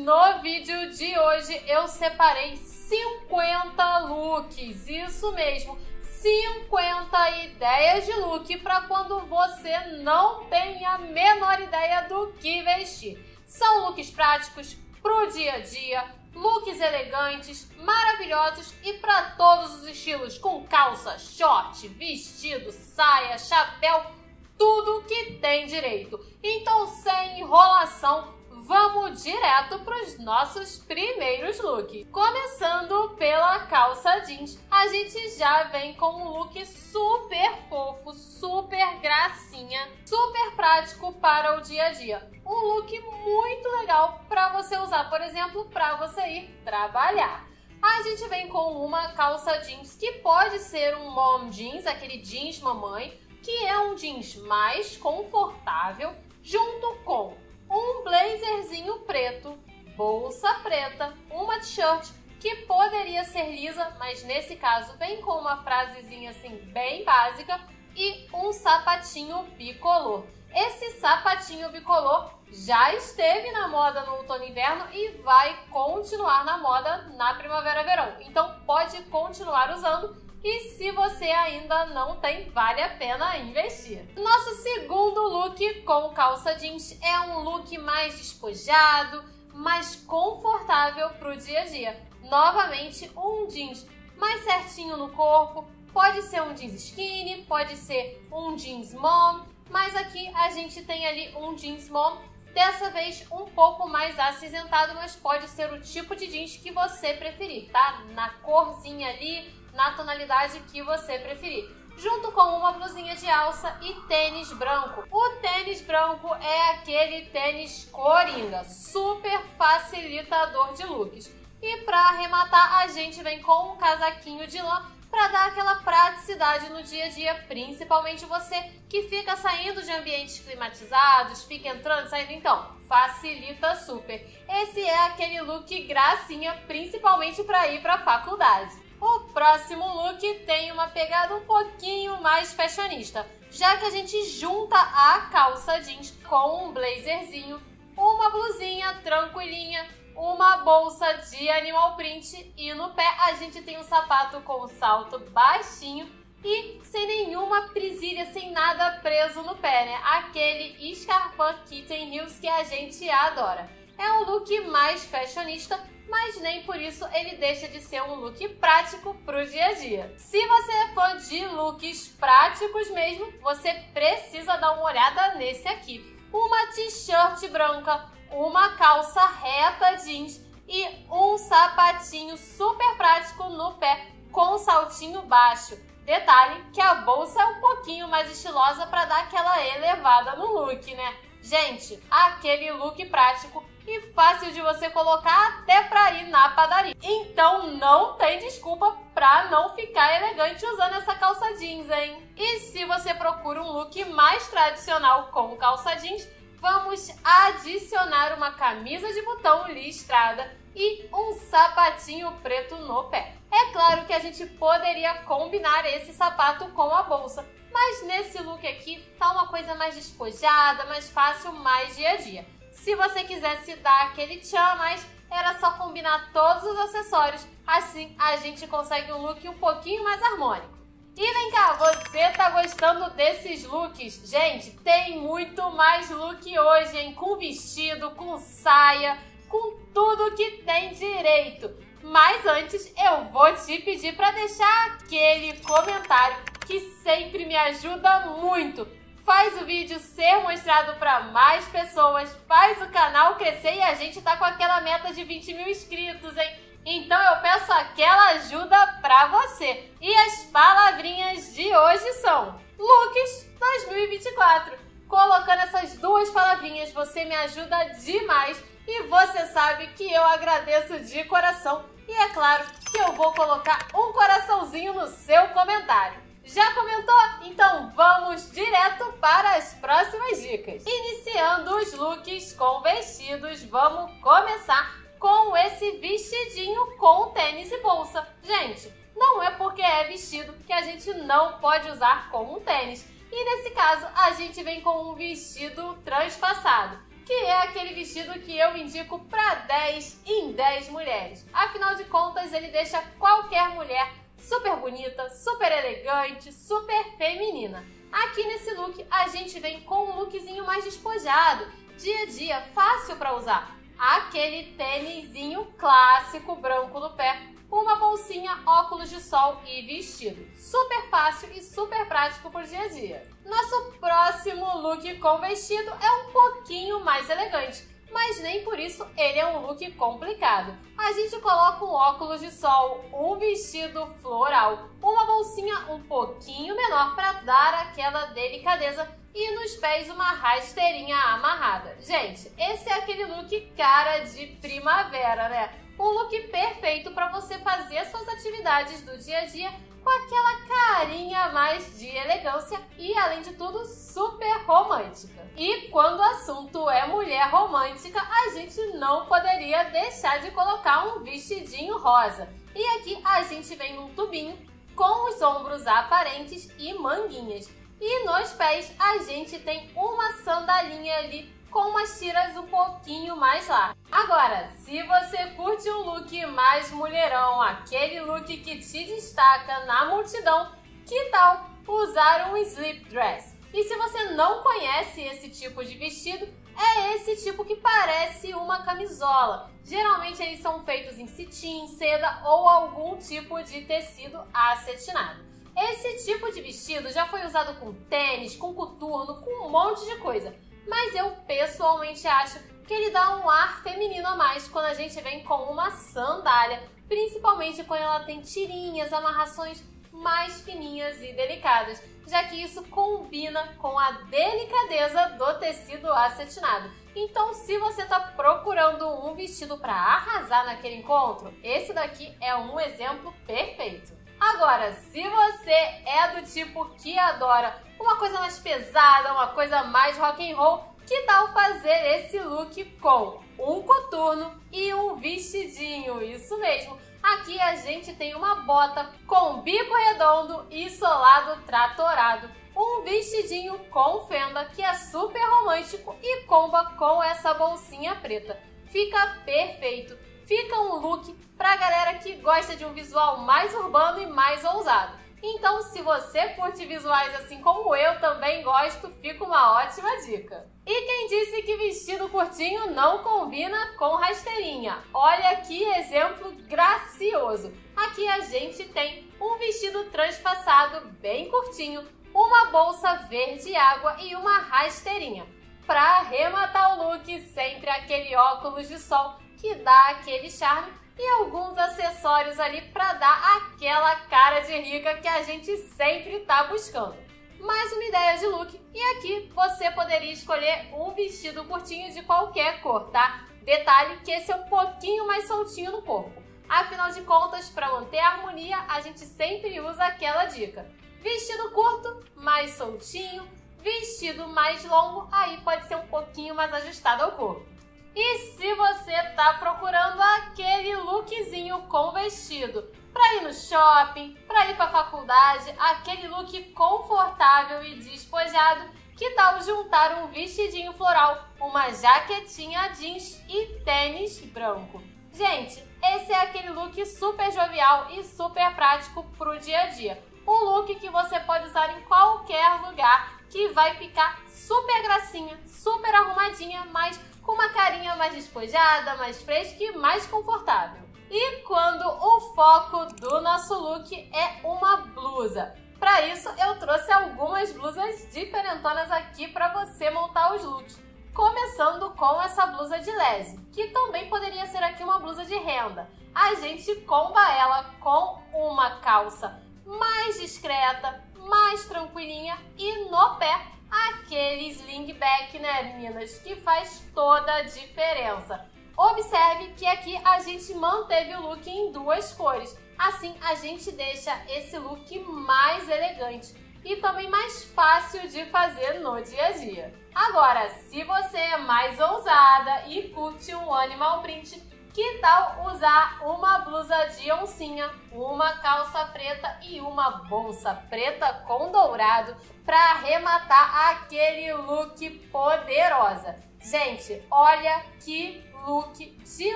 no vídeo de hoje eu separei 50 looks, isso mesmo, 50 ideias de look para quando você não tem a menor ideia do que vestir. São looks práticos para o dia a dia, looks elegantes, maravilhosos e para todos os estilos, com calça, short, vestido, saia, chapéu, tudo que tem direito. Então, sem enrolação, vamos direto para os nossos primeiros looks. Começando pela calça jeans, a gente já vem com um look super fofo, super gracinha, super prático para o dia a dia. Um look muito legal para você usar, por exemplo, para você ir trabalhar. A gente vem com uma calça jeans que pode ser um mom jeans, aquele jeans mamãe, que é um jeans mais confortável, junto com um blazerzinho preto, bolsa preta, uma t-shirt que poderia ser lisa, mas nesse caso vem com uma frasezinha assim bem básica e um sapatinho bicolor. Esse sapatinho bicolor já esteve na moda no outono e inverno e vai continuar na moda na primavera e verão. Então pode continuar usando. E se você ainda não tem, vale a pena investir. Nosso segundo look com calça jeans é um look mais despojado, mais confortável para o dia a dia. Novamente, um jeans mais certinho no corpo, pode ser um jeans skinny, pode ser um jeans mom, mas aqui a gente tem ali um jeans mom, dessa vez um pouco mais acinzentado, mas pode ser o tipo de jeans que você preferir, tá? Na corzinha ali, na tonalidade que você preferir, junto com uma blusinha de alça e tênis branco. O tênis branco é aquele tênis coringa, super facilitador de looks. E para arrematar, a gente vem com um casaquinho de lã para dar aquela praticidade no dia a dia, principalmente você que fica saindo de ambientes climatizados, fica entrando, saindo, então facilita super. Esse é aquele look gracinha, principalmente para ir para a faculdade. O próximo look tem uma pegada um pouquinho mais fashionista, já que a gente junta a calça jeans com um blazerzinho, uma blusinha tranquilinha, uma bolsa de animal print e no pé a gente tem um sapato com salto baixinho e sem nenhuma presilha, sem nada preso no pé, né? Aquele escarpão kitten heels que a gente adora. É um look mais fashionista, mas nem por isso ele deixa de ser um look prático para o dia a dia. Se você é fã de looks práticos mesmo, você precisa dar uma olhada nesse aqui. Uma t-shirt branca, uma calça reta jeans e um sapatinho super prático no pé com saltinho baixo. Detalhe que a bolsa é um pouquinho mais estilosa para dar aquela elevada no look, né? Gente, aquele look prático e fácil de você colocar até para ir na padaria. Então não tem desculpa para não ficar elegante usando essa calça jeans, hein? E se você procura um look mais tradicional com calça jeans, vamos adicionar uma camisa de botão listrada e um sapatinho preto no pé. É claro que a gente poderia combinar esse sapato com a bolsa, mas nesse look aqui tá uma coisa mais despojada, mais fácil, mais dia a dia. Se você quisesse dar aquele tchan, mas era só combinar todos os acessórios, assim a gente consegue um look um pouquinho mais harmônico. E vem cá, você tá gostando desses looks? Gente, tem muito mais look hoje, hein? Com vestido, com saia, com tudo que tem direito. Mas antes, eu vou te pedir para deixar aquele comentário que sempre me ajuda muito. Faz o vídeo ser mostrado para mais pessoas, faz o canal crescer e a gente tá com aquela meta de 20 mil inscritos, hein? Então eu peço aquela ajuda pra você. E as palavrinhas de hoje são looks 2024. Colocando essas duas palavrinhas você me ajuda demais e você sabe que eu agradeço de coração. E é claro que eu vou colocar um coraçãozinho no seu comentário. Já comentou? Então vamos direto para as próximas dicas. Iniciando os looks com vestidos, vamos começar com esse vestidinho com tênis e bolsa. Gente, não é porque é vestido que a gente não pode usar com um tênis. E nesse caso, a gente vem com um vestido transpassado, que que é aquele vestido que eu indico para 10 em 10 mulheres. Afinal de contas, ele deixa qualquer mulher super bonita, super elegante, super feminina. Aqui nesse look, a gente vem com um lookzinho mais despojado, dia a dia, fácil para usar. Aquele tênisinho clássico branco no pé, uma bolsinha, óculos de sol e vestido. Super fácil e super prático pro dia a dia. Nosso próximo look com vestido é um pouquinho mais elegante, mas nem por isso ele é um look complicado. A gente coloca um óculos de sol, um vestido floral, uma bolsinha um pouquinho menor para dar aquela delicadeza e nos pés uma rasteirinha amarrada. Gente, esse é aquele look cara de primavera, né? Um look perfeito para você fazer suas atividades do dia a dia com aquela carinha mais de elegância e, além de tudo, super romântica. E quando o assunto é mulher romântica, a gente não poderia deixar de colocar um vestidinho rosa. E aqui a gente vem num tubinho com os ombros aparentes e manguinhas. E nos pés a gente tem uma sandalinha ali com umas tiras um pouquinho mais largas. Agora, se você curte um look mais mulherão, aquele look que te destaca na multidão, que tal usar um slip dress? E se você não conhece esse tipo de vestido, é esse tipo que parece uma camisola. Geralmente eles são feitos em cetim, seda ou algum tipo de tecido acetinado. Esse tipo de vestido já foi usado com tênis, com coturno, com um monte de coisa. Mas eu pessoalmente acho que ele dá um ar feminino a mais quando a gente vem com uma sandália, principalmente quando ela tem tirinhas, amarrações mais fininhas e delicadas, já que isso combina com a delicadeza do tecido acetinado. Então, se você está procurando um vestido para arrasar naquele encontro, esse daqui é um exemplo perfeito. Agora, se você é do tipo que adora uma coisa mais pesada, uma coisa mais rock and roll, que tal fazer esse look com um coturno e um vestidinho? Isso mesmo, aqui a gente tem uma bota com bico redondo e solado tratorado, um vestidinho com fenda que é super romântico e comba com essa bolsinha preta. Fica perfeito! Fica um look pra galera que gosta de um visual mais urbano e mais ousado. Então, se você curte visuais assim como eu também gosto, fica uma ótima dica. E quem disse que vestido curtinho não combina com rasteirinha? Olha que exemplo gracioso! Aqui a gente tem um vestido transpassado bem curtinho, uma bolsa verde água e uma rasteirinha. Pra arrematar o look, sempre aquele óculos de sol que dá aquele charme e alguns acessórios ali para dar aquela cara de rica que a gente sempre tá buscando. Mais uma ideia de look, e aqui você poderia escolher um vestido curtinho de qualquer cor, tá? Detalhe que esse é um pouquinho mais soltinho no corpo. Afinal de contas, para manter a harmonia, a gente sempre usa aquela dica. Vestido curto, mais soltinho. Vestido mais longo, aí pode ser um pouquinho mais ajustado ao corpo. E se você está procurando aquele lookzinho com vestido para ir no shopping, para ir para a faculdade, aquele look confortável e despojado, que tal juntar um vestidinho floral, uma jaquetinha jeans e tênis branco? Gente, esse é aquele look super jovial e super prático para o dia a dia. Um look que você pode usar em qualquer lugar, que vai ficar super gracinha, super arrumadinha, mas com uma carinha mais despojada, mais fresca e mais confortável. E quando o foco do nosso look é uma blusa. Para isso eu trouxe algumas blusas diferentonas aqui para você montar os looks. Começando com essa blusa de lese, que também poderia ser aqui uma blusa de renda. A gente comba ela com uma calça mais discreta, mais tranquilinha e no pé aquele sling back, né meninas, que faz toda a diferença. Observe que aqui a gente manteve o look em duas cores, assim a gente deixa esse look mais elegante e também mais fácil de fazer no dia a dia. Agora, se você é mais ousada e curte um animal print, que tal usar uma blusa de oncinha, uma calça preta e uma bolsa preta com dourado para arrematar aquele look poderosa? Gente, olha que look de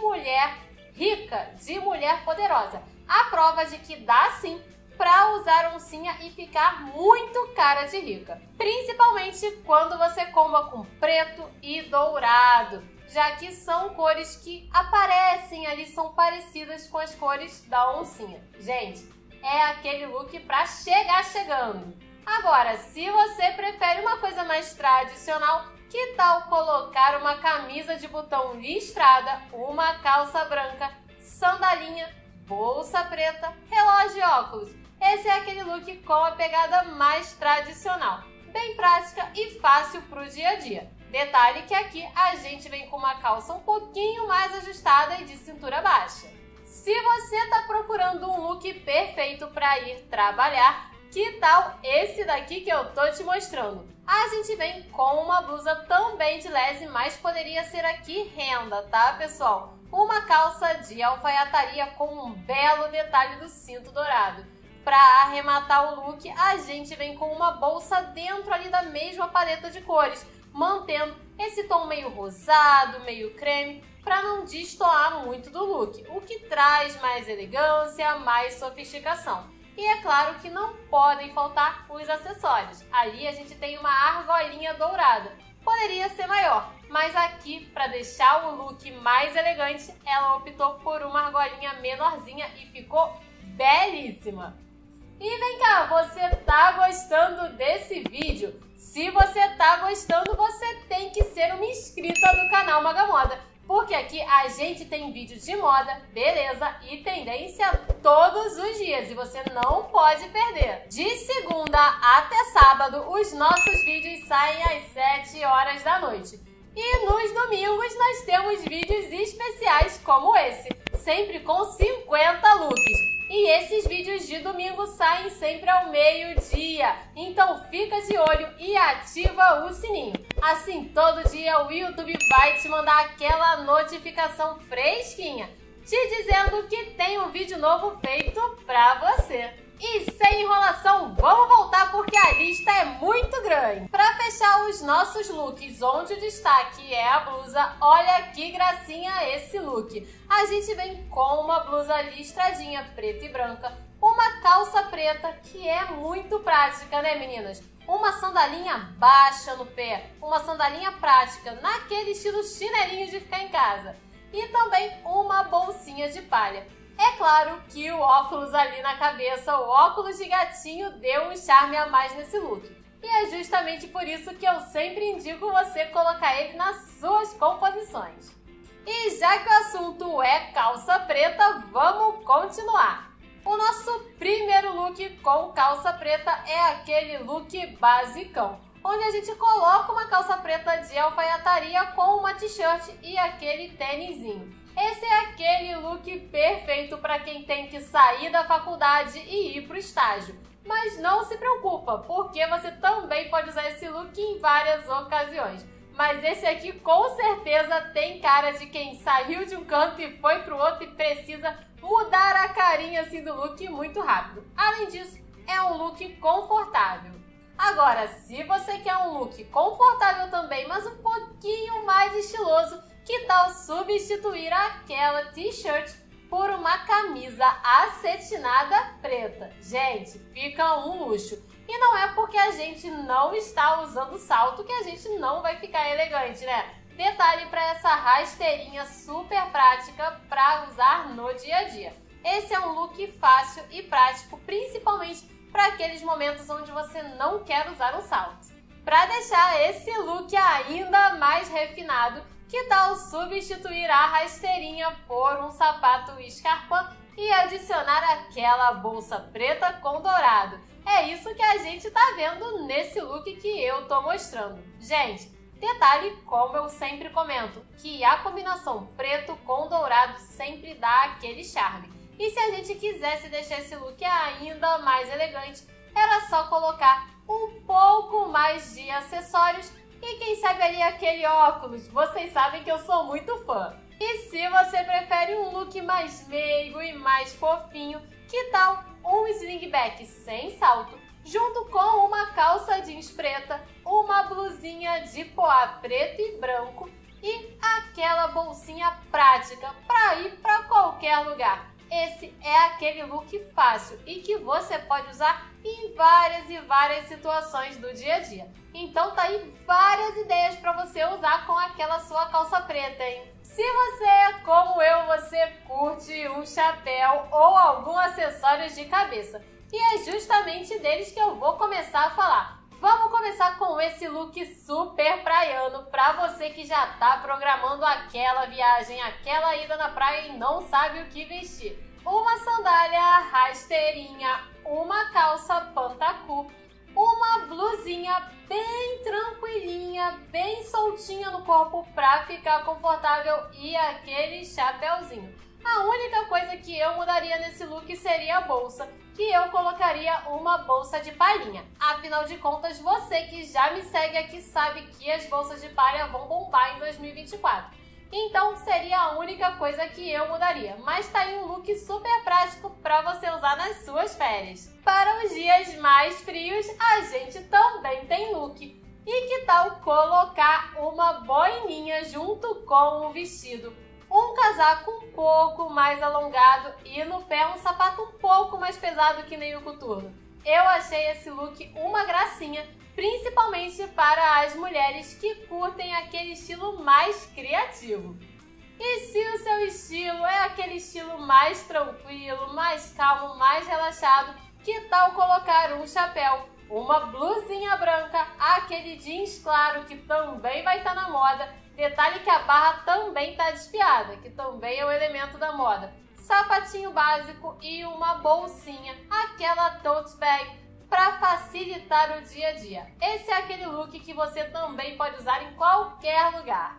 mulher rica, de mulher poderosa. A prova de que dá sim pra usar oncinha e ficar muito cara de rica. Principalmente quando você comba com preto e dourado, já que são cores que aparecem ali, são parecidas com as cores da oncinha. Gente, é aquele look pra chegar chegando. Agora, se você prefere uma coisa mais tradicional, que tal colocar uma camisa de botão listrada, uma calça branca, sandalinha, bolsa preta, relógio e óculos? Esse é aquele look com a pegada mais tradicional, bem prática e fácil pro dia a dia. Detalhe que aqui a gente vem com uma calça um pouquinho mais ajustada e de cintura baixa. Se você tá procurando um look perfeito para ir trabalhar, que tal esse daqui que eu tô te mostrando? A gente vem com uma blusa também de lese, mas poderia ser aqui renda, tá, pessoal? Uma calça de alfaiataria com um belo detalhe do cinto dourado. Para arrematar o look, a gente vem com uma bolsa dentro ali da mesma paleta de cores, mantendo esse tom meio rosado, meio creme, para não destoar muito do look, o que traz mais elegância, mais sofisticação. E é claro que não podem faltar os acessórios. Ali a gente tem uma argolinha dourada. Poderia ser maior, mas aqui, para deixar o look mais elegante, ela optou por uma argolinha menorzinha e ficou belíssima. E vem cá, você tá gostando desse vídeo? Se você tá gostando, você tem que ser uma inscrita do canal Maga Moda, porque aqui a gente tem vídeo de moda, beleza e tendência todos os dias e você não pode perder. De segunda até sábado, os nossos vídeos saem às 7 horas da noite. E nos domingos nós temos vídeos especiais como esse, sempre com 50 looks. E esses vídeos de domingo saem sempre ao meio-dia. Então fica de olho e ativa o sininho. Assim, todo dia o YouTube vai te mandar aquela notificação fresquinha, te dizendo que tem um vídeo novo feito pra você. E sem enrolação, vamos voltar porque a lista é muito grande. Pra fechar os nossos looks, onde o destaque é a blusa, olha que gracinha esse look. A gente vem com uma blusa listradinha preta e branca, uma calça preta que é muito prática, né meninas? Uma sandalinha baixa no pé, uma sandalinha prática, naquele estilo chinelinho de ficar em casa. E também uma bolsinha de palha. É claro que o óculos ali na cabeça, o óculos de gatinho, deu um charme a mais nesse look. E é justamente por isso que eu sempre indico você colocar ele nas suas composições. E já que o assunto é calça preta, vamos continuar. O nosso primeiro look com calça preta é aquele look basicão, onde a gente coloca uma calça preta de alfaiataria com uma t-shirt e aquele tênisinho. Esse é aquele look perfeito para quem tem que sair da faculdade e ir para o estágio. Mas não se preocupa, porque você também pode usar esse look em várias ocasiões. Mas esse aqui com certeza tem cara de quem saiu de um canto e foi para o outro e precisa mudar a carinha assim do look muito rápido. Além disso, é um look confortável. Agora, se você quer um look confortável também, mas um pouquinho mais estiloso, que tal substituir aquela t-shirt por uma camisa acetinada preta? Gente, fica um luxo. E não é porque a gente não está usando salto que a gente não vai ficar elegante, né? Detalhe para essa rasteirinha super prática para usar no dia a dia. Esse é um look fácil e prático, principalmente para aqueles momentos onde você não quer usar um salto. Para deixar esse look ainda mais refinado, que tal substituir a rasteirinha por um sapato escarpão e adicionar aquela bolsa preta com dourado? É isso que a gente tá vendo nesse look que eu tô mostrando. Gente, detalhe como eu sempre comento, que a combinação preto com dourado sempre dá aquele charme. E se a gente quisesse deixar esse look ainda mais elegante, era só colocar um pouco mais de acessórios e quem sabe ali aquele óculos. Vocês sabem que eu sou muito fã. E se você prefere um look mais meigo e mais fofinho, que tal um sling back sem salto, junto com uma calça jeans preta, uma blusinha de poá preto e branco e aquela bolsinha prática para ir para qualquer lugar. Esse é aquele look fácil e que você pode usar em várias e várias situações do dia a dia. Então tá aí várias ideias para você usar com aquela sua calça preta, hein? Se você, como eu, você curte um chapéu ou algum acessório de cabeça, e é justamente deles que eu vou começar a falar. Vamos começar com esse look super praiano para você que já tá programando aquela viagem, aquela ida na praia e não sabe o que vestir. Uma sandália rasteirinha, uma calça pantacu, uma blusinha bem tranquilinha, bem soltinha no corpo pra ficar confortável e aquele chapéuzinho. A única coisa que eu mudaria nesse look seria a bolsa, que eu colocaria uma bolsa de palhinha. Afinal de contas, você que já me segue aqui sabe que as bolsas de palha vão bombar em 2024. Então seria a única coisa que eu mudaria, mas tá aí um look super prático para você usar nas suas férias. Para os dias mais frios, a gente também tem look. E que tal colocar uma boininha junto com um vestido? Um casaco um pouco mais alongado e no pé um sapato um pouco mais pesado que nem o coturno. Eu achei esse look uma gracinha, principalmente para as mulheres que curtem aquele estilo mais criativo. E se o seu estilo é aquele estilo mais tranquilo, mais calmo, mais relaxado, que tal colocar um chapéu, uma blusinha branca, aquele jeans claro que também vai estar na moda, detalhe que a barra também está desfiada, que também é um elemento da moda, sapatinho básico e uma bolsinha, aquela tote bag, para facilitar o dia a dia. Esse é aquele look que você também pode usar em qualquer lugar.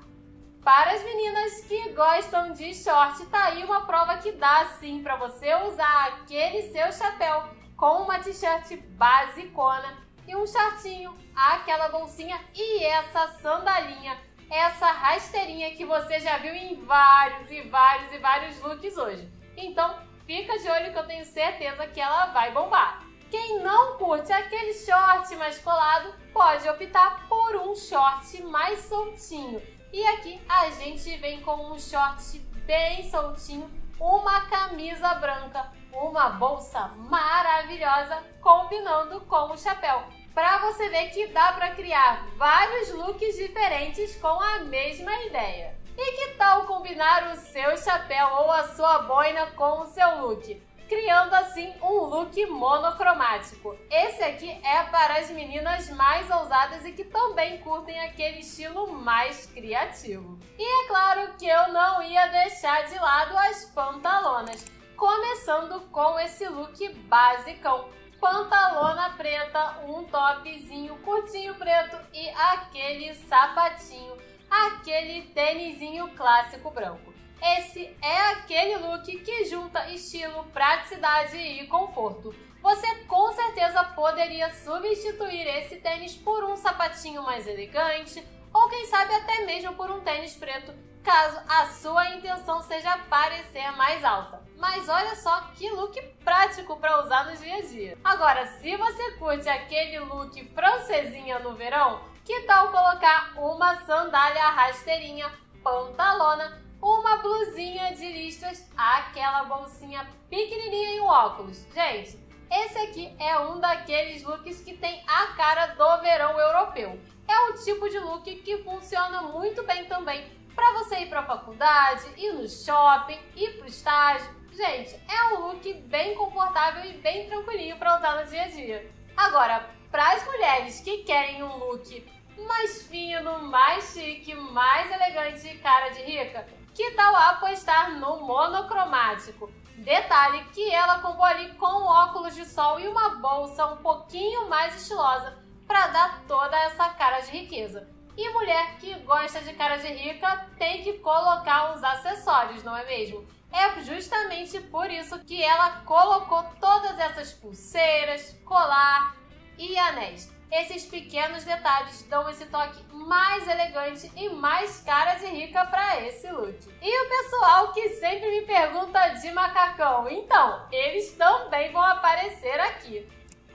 Para as meninas que gostam de short, tá aí uma prova que dá sim para você usar aquele seu chapéu com uma t-shirt basicona e um shortinho, aquela bolsinha e essa sandalinha, essa rasteirinha que você já viu em vários looks hoje. Então fica de olho que eu tenho certeza que ela vai bombar. Quem não curte aquele short mais colado, pode optar por um short mais soltinho. E aqui a gente vem com um short bem soltinho, uma camisa branca, uma bolsa maravilhosa, combinando com o chapéu. Pra você ver que dá pra criar vários looks diferentes com a mesma ideia. E que tal combinar o seu chapéu ou a sua boina com o seu look? Criando assim um look monocromático. Esse aqui é para as meninas mais ousadas e que também curtem aquele estilo mais criativo. E é claro que eu não ia deixar de lado as pantalonas, começando com esse look basicão. Pantalona preta, um topzinho curtinho preto e aquele sapatinho, aquele tênisinho clássico branco. Esse é aquele look que junta estilo, praticidade e conforto. Você com certeza poderia substituir esse tênis por um sapatinho mais elegante ou quem sabe até mesmo por um tênis preto, caso a sua intenção seja parecer mais alta. Mas olha só que look prático para usar no dia a dia. Agora, se você curte aquele look francesinha no verão, que tal colocar uma sandália rasteirinha, pantalona, uma blusinha de listras, aquela bolsinha pequenininha e um óculos. Gente, esse aqui é um daqueles looks que tem a cara do verão europeu. É o tipo de look que funciona muito bem também para você ir para a faculdade, ir no shopping, ir para o estágio. Gente, é um look bem confortável e bem tranquilinho para usar no dia a dia. Agora, para as mulheres que querem um look mais fino, mais chique, mais elegante e cara de rica, que tal apostar no monocromático? Detalhe que ela compõe ali com óculos de sol e uma bolsa um pouquinho mais estilosa para dar toda essa cara de riqueza. E mulher que gosta de cara de rica tem que colocar uns acessórios, não é mesmo? É justamente por isso que ela colocou todas essas pulseiras, colar e anéis. Esses pequenos detalhes dão esse toque mais elegante e mais cara de rica para esse look. E o pessoal que sempre me pergunta de macacão, então, eles também vão aparecer aqui.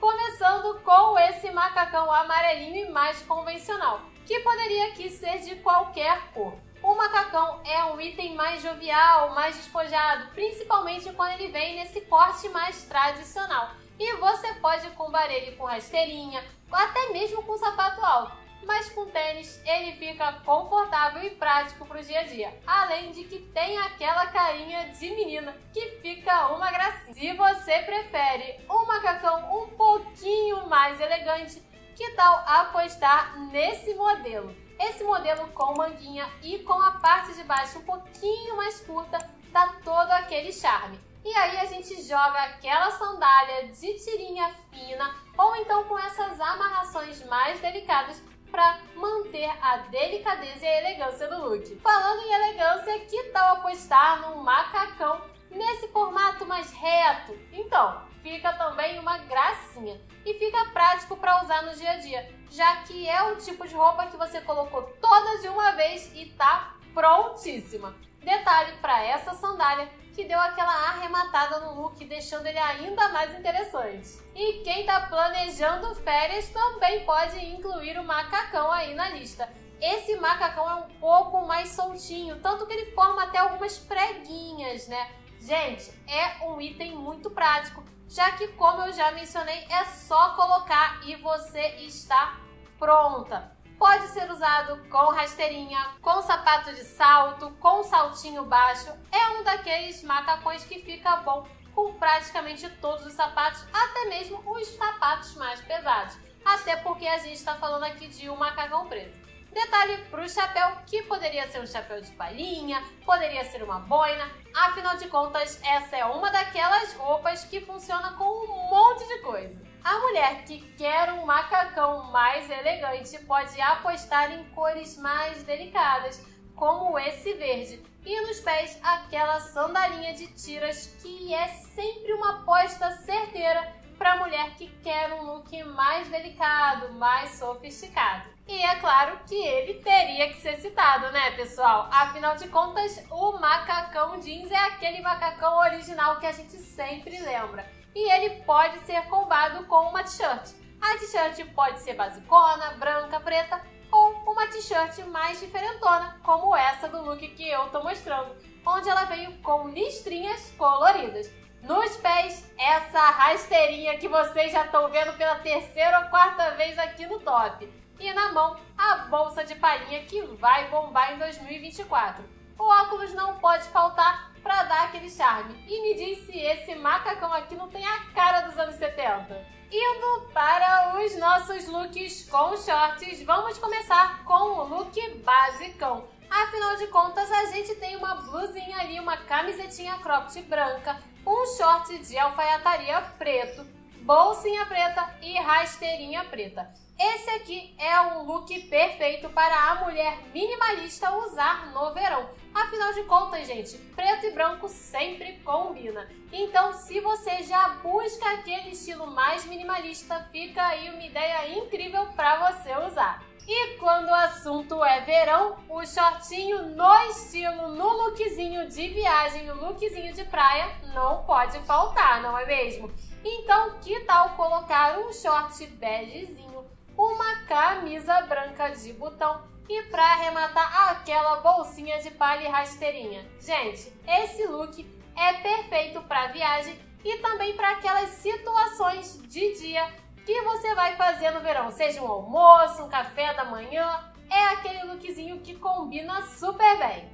começando com esse macacão amarelinho e mais convencional, que poderia aqui ser de qualquer cor. O macacão é um item mais jovial, mais despojado, principalmente quando ele vem nesse corte mais tradicional. E você pode combinar ele com rasteirinha, até mesmo com sapato alto. Mas com tênis ele fica confortável e prático para o dia a dia, além de que tem aquela carinha de menina que fica uma gracinha. Se você prefere um macacão um pouquinho mais elegante, que tal apostar nesse modelo? Esse modelo com manguinha e com a parte de baixo um pouquinho mais curta dá todo aquele charme. E aí a gente joga aquela sandália de tirinha fina ou então com essas amarrações mais delicadas para manter a delicadeza e a elegância do look. Falando em elegância, que tal apostar num macacão nesse formato mais reto? Então, fica também uma gracinha e fica prático para usar no dia a dia, já que é o tipo de roupa que você colocou toda de uma vez e tá prontíssima. Detalhe para essa sandália que deu aquela arrematada no look, deixando ele ainda mais interessante. E quem está planejando férias também pode incluir o macacão aí na lista. Esse macacão é um pouco mais soltinho, tanto que ele forma até algumas preguinhas, né? Gente, é um item muito prático, já que, como eu já mencionei, é só colocar e você está pronta. Pode ser usado com rasteirinha, com sapato de salto, com saltinho baixo. É um daqueles macacões que fica bom com praticamente todos os sapatos, até mesmo os sapatos mais pesados. Até porque a gente está falando aqui de um macacão preto. Detalhe para o chapéu, que poderia ser um chapéu de palhinha, poderia ser uma boina. Afinal de contas, essa é uma daquelas roupas que funciona com um monte de coisa. A mulher que quer um macacão mais elegante pode apostar em cores mais delicadas, como esse verde, e nos pés aquela sandalinha de tiras, que é sempre uma aposta certeira para a mulher que quer um look mais delicado, mais sofisticado. E é claro que ele teria que ser citado, né, pessoal? Afinal de contas, o macacão jeans é aquele macacão original que a gente sempre lembra. E ele pode ser combado com uma t-shirt. A t-shirt pode ser basicona, branca, preta ou uma t-shirt mais diferentona, como essa do look que eu tô mostrando, onde ela veio com listrinhas coloridas. Nos pés, essa rasteirinha que vocês já estão vendo pela terceira ou quarta vez aqui no top. E na mão, a bolsa de palhinha que vai bombar em 2024. O óculos não pode faltar para dar aquele charme. E me diz se esse macacão aqui não tem a cara dos anos 70. Indo para os nossos looks com shorts, vamos começar com o look basicão. Afinal de contas, a gente tem uma blusinha ali, uma camisetinha cropped branca, um short de alfaiataria preto, bolsinha preta e rasteirinha preta. Esse aqui é um look perfeito para a mulher minimalista usar no verão. Afinal de contas, gente, preto e branco sempre combina. Então, se você já busca aquele estilo mais minimalista, fica aí uma ideia incrível para você usar. E quando o assunto é verão, o shortinho no estilo, no lookzinho de viagem, o lookzinho de praia, não pode faltar, não é mesmo? Então, que tal colocar um short begezinho, uma camisa branca de botão e para arrematar aquela bolsinha de palha e rasteirinha? Gente, esse look é perfeito para viagem e também para aquelas situações de dia que você vai fazer no verão, seja um almoço, um café da manhã, é aquele lookzinho que combina super bem.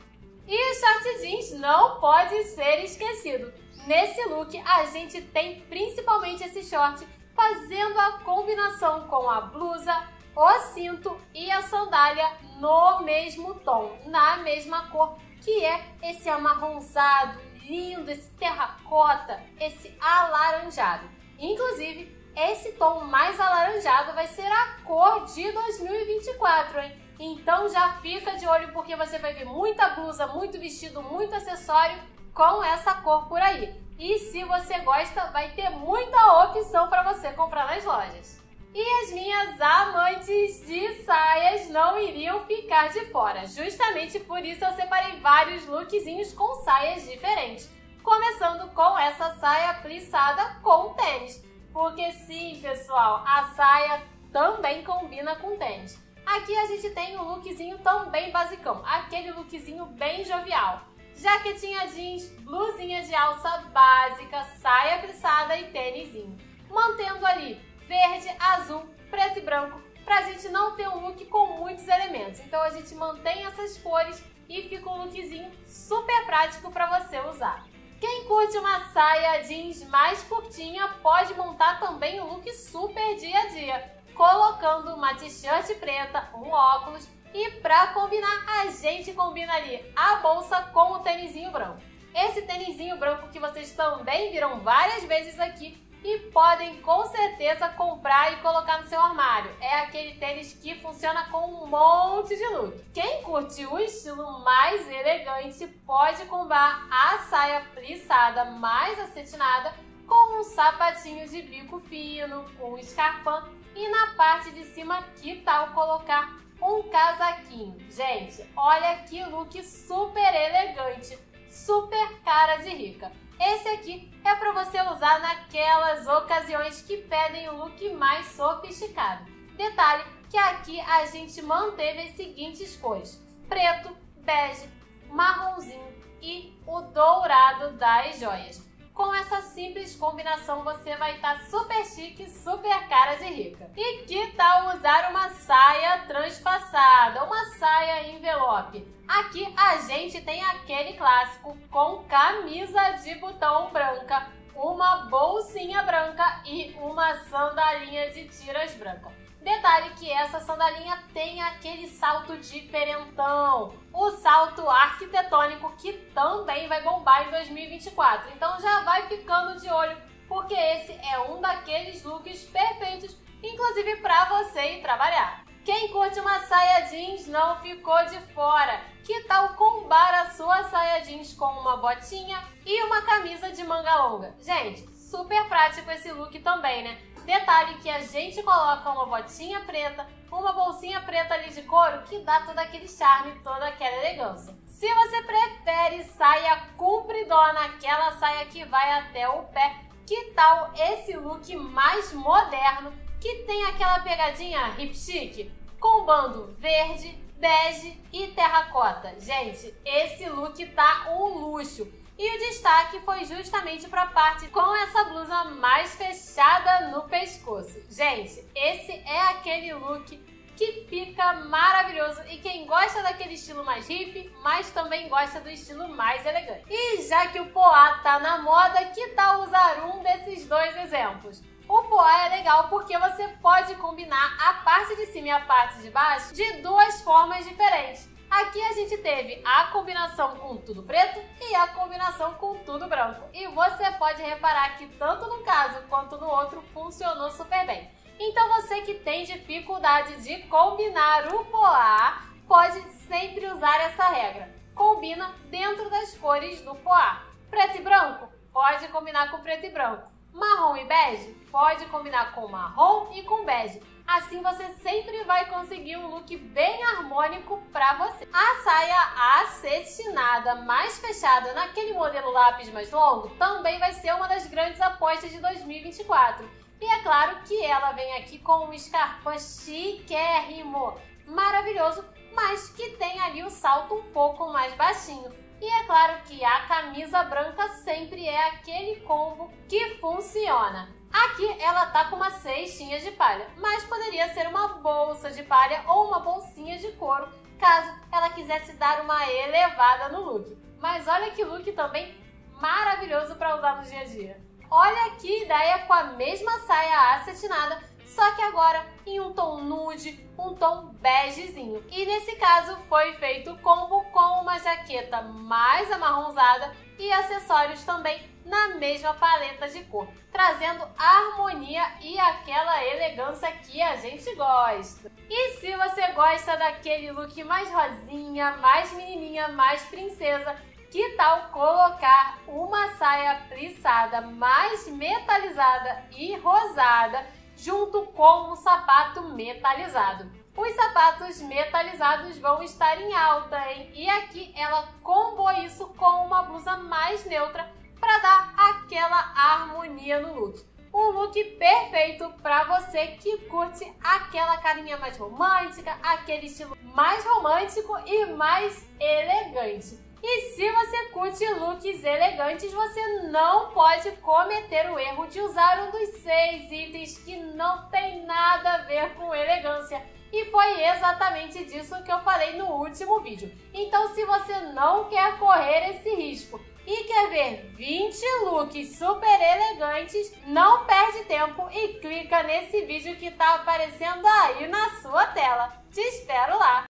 E o short jeans não pode ser esquecido. Nesse look, a gente tem principalmente esse short fazendo a combinação com a blusa, o cinto e a sandália no mesmo tom, na mesma cor, que é esse amarronzado, lindo, esse terracota, esse alaranjado. Inclusive, esse tom mais alaranjado vai ser a cor de 2024, hein? Então já fica de olho porque você vai ver muita blusa, muito vestido, muito acessório com essa cor por aí. E se você gosta, vai ter muita opção para você comprar nas lojas. E as minhas amantes de saias não iriam ficar de fora. Justamente por isso eu separei vários lookzinhos com saias diferentes. Começando com essa saia plissada com tênis. Porque sim, pessoal, a saia também combina com tênis. Aqui a gente tem um lookzinho também basicão, aquele lookzinho bem jovial. Jaquetinha jeans, blusinha de alça básica, saia plissada e tênisinho. Mantendo ali verde, azul, preto e branco, pra gente não ter um look com muitos elementos. Então a gente mantém essas cores e fica um lookzinho super prático pra você usar. Quem curte uma saia jeans mais curtinha pode montar também um look super dia a dia, colocando uma t-shirt preta, um óculos e pra combinar, a gente combina ali a bolsa com o tênisinho branco. Esse tênisinho branco que vocês também viram várias vezes aqui e podem com certeza comprar e colocar no seu armário. É aquele tênis que funciona com um monte de look. Quem curte o estilo mais elegante pode combinar a saia plissada mais acetinada com um sapatinho de bico fino, um escarpão e na parte de cima, que tal colocar um casaquinho? Gente, olha que look super elegante, super cara de rica. Esse aqui é para você usar naquelas ocasiões que pedem um look mais sofisticado. Detalhe que aqui a gente manteve as seguintes cores: preto, bege, marronzinho e o dourado das joias. Com essa simples combinação você vai estar super chique, super cara de rica. E que tal usar uma saia transpassada, uma saia envelope? Aqui a gente tem aquele clássico com camisa de botão branca, uma bolsinha branca e uma sandalinha de tiras branca. Detalhe que essa sandalinha tem aquele salto diferentão, o salto arquitetônico, que também vai bombar em 2024. Então já vai ficando de olho, porque esse é um daqueles looks perfeitos, inclusive para você ir trabalhar. Quem curte uma saia jeans não ficou de fora. Que tal combinar a sua saia jeans com uma botinha e uma camisa de manga longa? Gente, super prático esse look também, né? Detalhe que a gente coloca uma botinha preta, uma bolsinha preta ali de couro, que dá todo aquele charme, toda aquela elegância. Se você prefere saia compridona, aquela saia que vai até o pé, que tal esse look mais moderno, que tem aquela pegadinha hip chic, combando verde, bege e terracota? Gente, esse look tá um luxo. E o destaque foi justamente para a parte com essa blusa mais fechada no pescoço. Gente, esse é aquele look que fica maravilhoso, e quem gosta daquele estilo mais hippie, mas também gosta do estilo mais elegante. E já que o poá tá na moda, que tal usar um desses dois exemplos? O poá é legal porque você pode combinar a parte de cima e a parte de baixo de duas formas diferentes. Aqui a gente teve a combinação com tudo preto e a combinação com tudo branco. E você pode reparar que tanto num caso quanto no outro funcionou super bem. Então você que tem dificuldade de combinar o poá, pode sempre usar essa regra. Combina dentro das cores do poá. Preto e branco? Pode combinar com preto e branco. Marrom e bege? Pode combinar com marrom e com bege. Assim você sempre vai conseguir um look bem harmônico para você. A saia acetinada mais fechada naquele modelo lápis mais longo também vai ser uma das grandes apostas de 2024. E é claro que ela vem aqui com um escarpão chiquérrimo, maravilhoso, mas que tem ali o salto um pouco mais baixinho. E é claro que a camisa branca sempre é aquele combo que funciona. Aqui ela tá com uma cestinha de palha, mas poderia ser uma bolsa de palha ou uma bolsinha de couro, caso ela quisesse dar uma elevada no look. Mas olha que look também maravilhoso para usar no dia a dia. Olha que ideia com a mesma saia acetinada, só que agora em um tom nude, um tom begezinho. E nesse caso foi feito o combo com uma jaqueta mais amarronzada e acessórios também na mesma paleta de cor, trazendo harmonia e aquela elegância que a gente gosta. E se você gosta daquele look mais rosinha, mais menininha, mais princesa, que tal colocar uma saia plissada mais metalizada e rosada junto com um sapato metalizado? Os sapatos metalizados vão estar em alta, hein? E aqui ela combou isso com uma blusa mais neutra para dar aquela harmonia no look. um look perfeito para você que curte aquela carinha mais romântica, aquele estilo mais romântico e mais elegante. E se você curte looks elegantes, você não pode cometer o erro de usar um dos 6 itens que não tem nada a ver com elegância. E foi exatamente disso que eu falei no último vídeo. Então, se você não quer correr esse risco e quer ver 20 looks super elegantes, não perde tempo e clica nesse vídeo que tá aparecendo aí na sua tela. Te espero lá!